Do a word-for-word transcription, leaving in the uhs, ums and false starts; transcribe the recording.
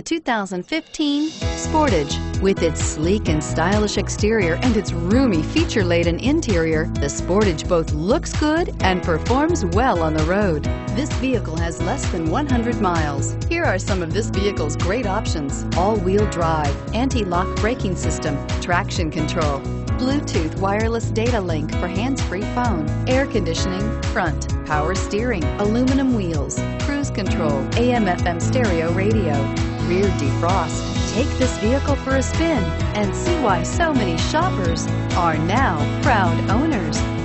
The two thousand fifteen Sportage. With its sleek and stylish exterior and its roomy feature-laden interior, the Sportage both looks good and performs well on the road. This vehicle has less than one hundred miles. Here are some of this vehicle's great options: all-wheel drive, anti-lock braking system, traction control, Bluetooth wireless data link for hands-free phone, air conditioning, front, power steering, aluminum wheels, cruise control, A M F M stereo radio, rear defrost. Take this vehicle for a spin and see why so many shoppers are now proud owners.